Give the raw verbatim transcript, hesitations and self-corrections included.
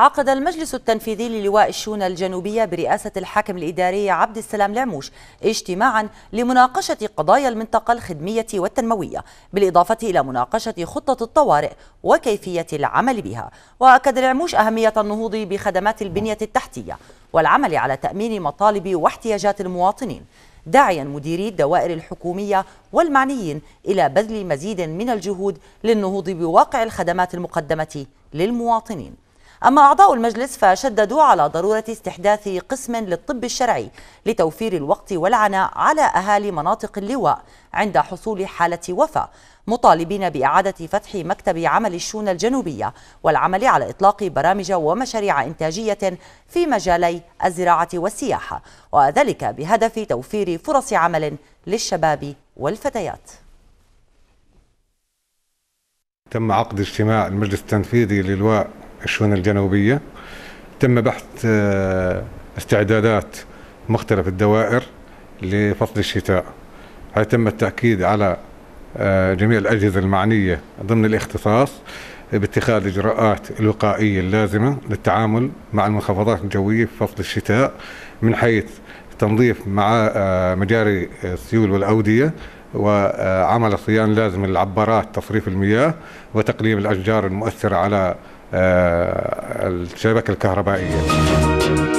عقد المجلس التنفيذي للواء الشونة الجنوبية برئاسة الحاكم الإداري عبد السلام العموش اجتماعا لمناقشة قضايا المنطقة الخدمية والتنموية، بالإضافة إلى مناقشة خطة الطوارئ وكيفية العمل بها. وأكد العموش أهمية النهوض بخدمات البنية التحتية والعمل على تأمين مطالب واحتياجات المواطنين، داعيا مديري الدوائر الحكومية والمعنيين إلى بذل مزيد من الجهود للنهوض بواقع الخدمات المقدمة للمواطنين. أما أعضاء المجلس فشددوا على ضرورة استحداث قسم للطب الشرعي لتوفير الوقت والعناء على أهالي مناطق اللواء عند حصول حالة وفاة، مطالبين بإعادة فتح مكتب عمل الشونة الجنوبية والعمل على إطلاق برامج ومشاريع إنتاجية في مجالي الزراعة والسياحة، وذلك بهدف توفير فرص عمل للشباب والفتيات. تم عقد اجتماع المجلس التنفيذي للواء الشؤون الجنوبية، تم بحث استعدادات مختلف الدوائر لفصل الشتاء، حيث تم التأكيد على جميع الأجهزة المعنية ضمن الاختصاص باتخاذ الإجراءات الوقائية اللازمة للتعامل مع المنخفضات الجوية في فصل الشتاء، من حيث تنظيف مع مجاري السيول والأودية، وعمل صيانة لازم للعبارات، تصريف المياه، وتقليم الأشجار المؤثرة على الشبكة الكهربائية.